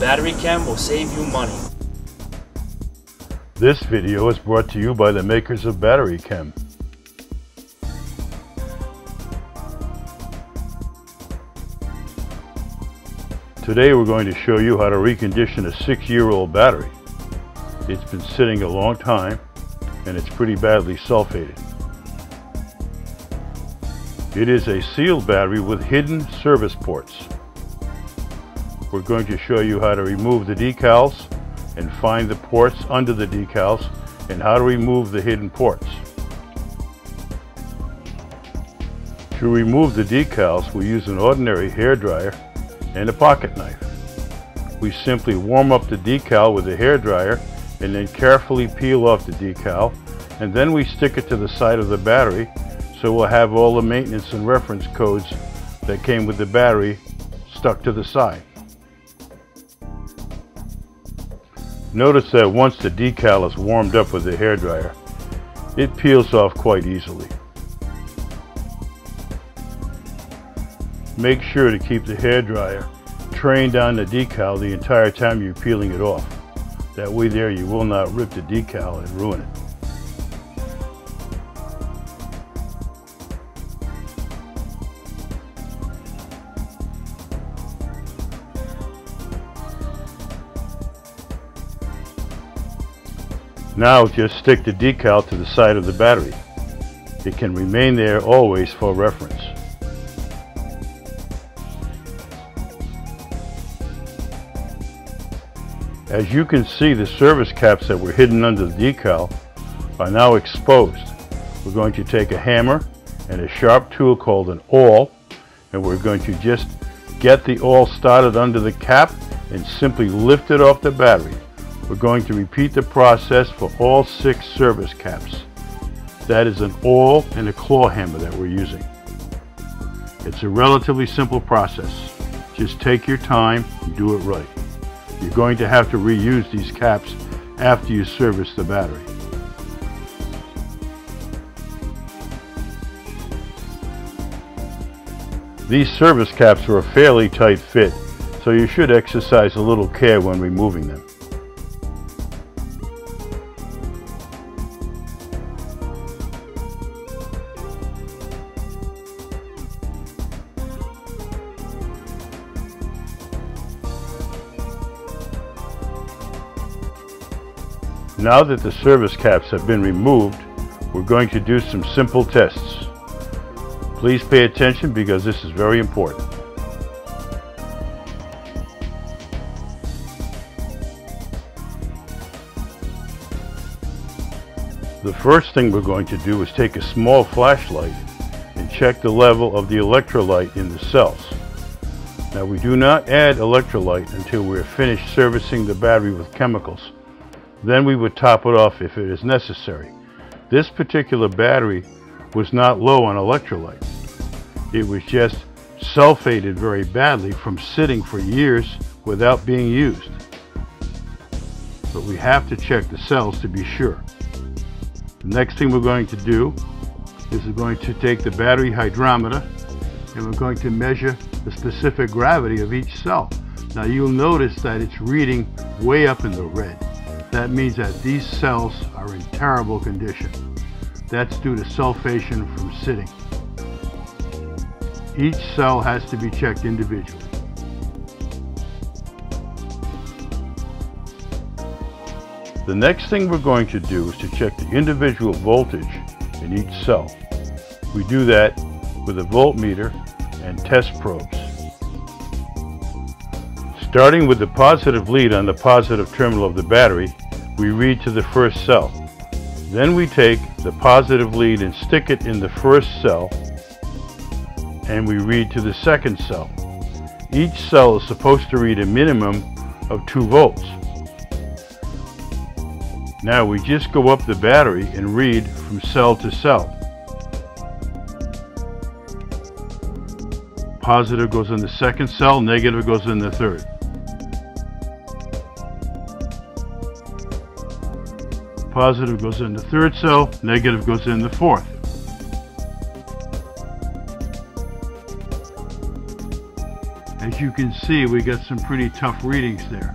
Battery Chem will save you money. This video is brought to you by the makers of Battery Chem. Today we're going to show you how to recondition a 6-year-old battery. It's been sitting a long time and it's pretty badly sulfated. It is a sealed battery with hidden service ports. We're going to show you how to remove the decals and find the ports under the decals and how to remove the hidden ports. To remove the decals, we use an ordinary hairdryer and a pocket knife. We simply warm up the decal with a hairdryer and then carefully peel off the decal, and then we stick it to the side of the battery so we'll have all the maintenance and reference codes that came with the battery stuck to the side. Notice that once the decal is warmed up with the hairdryer, it peels off quite easily. Make sure to keep the hairdryer trained on the decal the entire time you're peeling it off. That way there you will not rip the decal and ruin it. Now just stick the decal to the side of the battery. It can remain there always for reference. As you can see, the service caps that were hidden under the decal are now exposed. We're going to take a hammer and a sharp tool called an awl, and we're going to just get the awl started under the cap and simply lift it off the battery. We're going to repeat the process for all 6 service caps. That is an awl and a claw hammer that we're using. It's a relatively simple process. Just take your time and do it right. You're going to have to reuse these caps after you service the battery. These service caps are a fairly tight fit, so you should exercise a little care when removing them. Now that the service caps have been removed, we're going to do some simple tests. Please pay attention because this is very important. The first thing we're going to do is take a small flashlight and check the level of the electrolyte in the cells. Now, we do not add electrolyte until we're finished servicing the battery with chemicals. Then we would top it off if it is necessary. This particular battery was not low on electrolytes. It was just sulfated very badly from sitting for years without being used. But we have to check the cells to be sure. The next thing we're going to do is we're going to take the battery hydrometer and we're going to measure the specific gravity of each cell. Now, you'll notice that it's reading way up in the red. That means that these cells are in terrible condition. That's due to sulfation from sitting. Each cell has to be checked individually. The next thing we're going to do is to check the individual voltage in each cell. We do that with a voltmeter and test probes. Starting with the positive lead on the positive terminal of the battery, we read to the first cell. Then we take the positive lead and stick it in the first cell, and we read to the second cell. Each cell is supposed to read a minimum of 2 volts. Now we just go up the battery and read from cell to cell. Positive goes in the second cell, negative goes in the third. Positive goes in the third cell, negative goes in the fourth. As as you can see, we got some pretty tough readings there.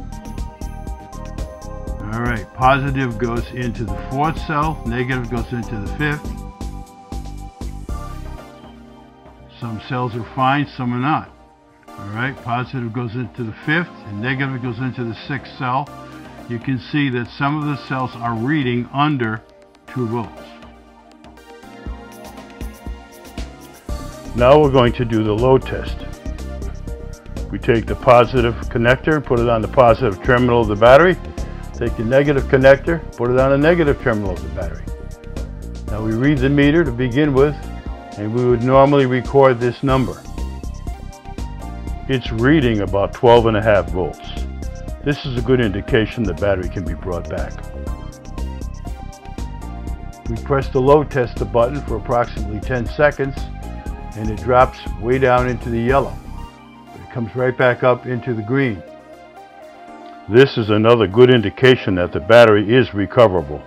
All right, positive goes into the fourth cell, negative goes into the fifth. Some cells are fine, some are not. All right, positive goes into the fifth and negative goes into the sixth cell. You can see that some of the cells are reading under 2 volts. Now we're going to do the load test. We take the positive connector, put it on the positive terminal of the battery. Take the negative connector, put it on the negative terminal of the battery. Now we read the meter to begin with, and we would normally record this number. It's reading about 12.5 volts. This is a good indication the battery can be brought back. We press the load tester button for approximately 10 seconds, and it drops way down into the yellow. It comes right back up into the green. This is another good indication that the battery is recoverable.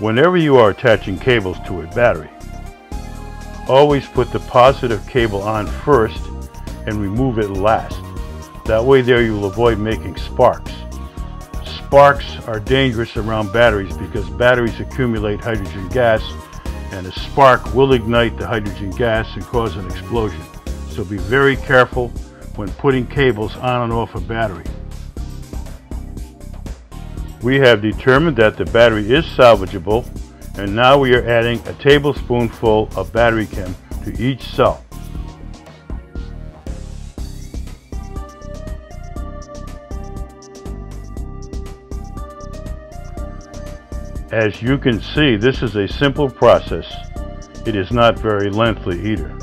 Whenever you are attaching cables to a battery, always put the positive cable on first and remove it last. That way there you'll avoid making sparks. Sparks are dangerous around batteries because batteries accumulate hydrogen gas, and a spark will ignite the hydrogen gas and cause an explosion. So be very careful when putting cables on and off a battery. We have determined that the battery is salvageable, and now we are adding a tablespoonful of battery chem to each cell. As you can see, this is a simple process. It is not very lengthy either.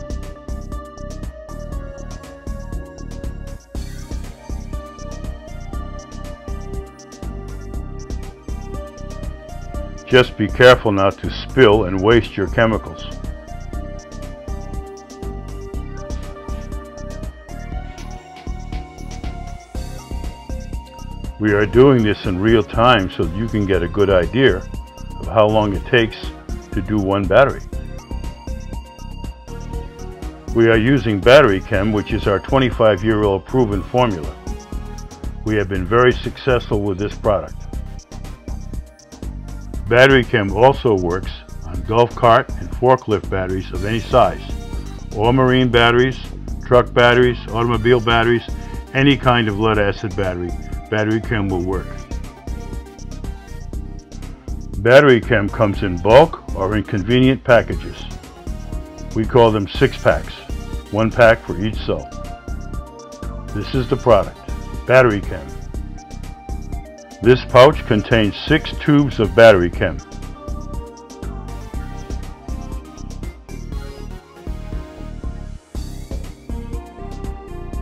Just be careful not to spill and waste your chemicals. We are doing this in real time so you can get a good idea of how long it takes to do one battery. We are using Battery Chem, which is our 25-year-old proven formula. We have been very successful with this product. Battery Chem also works on golf cart and forklift batteries of any size, or marine batteries, truck batteries, automobile batteries, any kind of lead acid battery. Battery Chem will work. Battery Chem comes in bulk or in convenient packages. We call them 6-packs, one pack for each cell. This is the product, Battery Chem. This pouch contains 6 tubes of Battery Chem.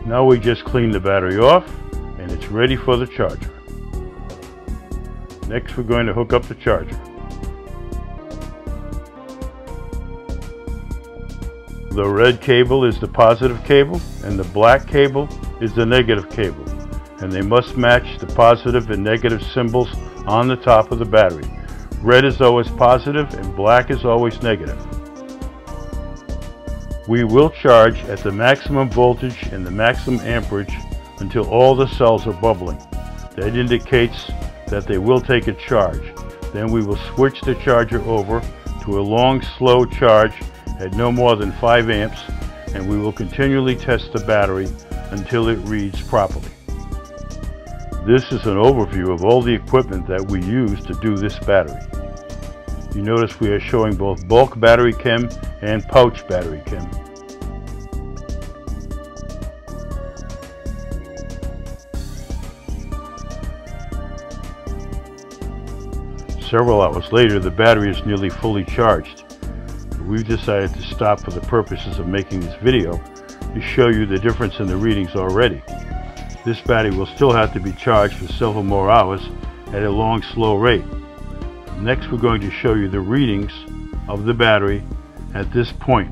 Now we just clean the battery off and it's ready for the charger. Next we're going to hook up the charger. The red cable is the positive cable and the black cable is the negative cable, and they must match the positive and negative symbols on the top of the battery. Red is always positive and black is always negative. We will charge at the maximum voltage and the maximum amperage until all the cells are bubbling. That indicates that they will take a charge. Then we will switch the charger over to a long, slow charge at no more than 5 amps, and we will continually test the battery until it reads properly. This is an overview of all the equipment that we use to do this battery. You notice we are showing both bulk Battery Chem and pouch Battery Chem. Several hours later, the battery is nearly fully charged. We've decided to stop for the purposes of making this video to show you the difference in the readings already. This battery will still have to be charged for several more hours at a long, slow rate. Next, we're going to show you the readings of the battery at this point.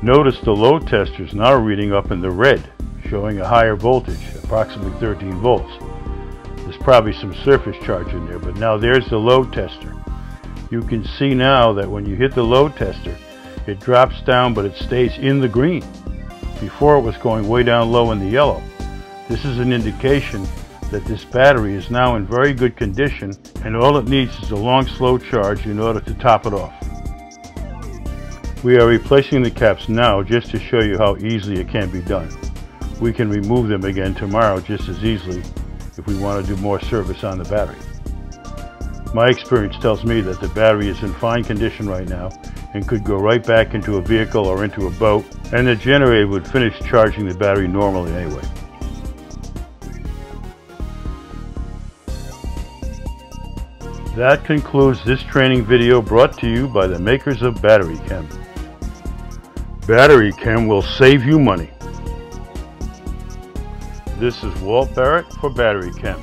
Notice the load tester is now reading up in the red, showing a higher voltage, approximately 13 volts. There's probably some surface charge in there, but now there's the load tester. You can see now that when you hit the load tester, It drops down, but it stays in the green. Before, it was going way down low in the yellow. This is an indication that this battery is now in very good condition, and all it needs is a long, slow charge in order to top it off. We are replacing the caps now just to show you how easily it can be done. We can remove them again tomorrow just as easily if we want to do more service on the battery. My experience tells me that the battery is in fine condition right now and could go right back into a vehicle or into a boat, and the generator would finish charging the battery normally anyway. That concludes this training video brought to you by the makers of Battery Chem. Battery Chem will save you money. This is Walt Barrett for Battery Chem.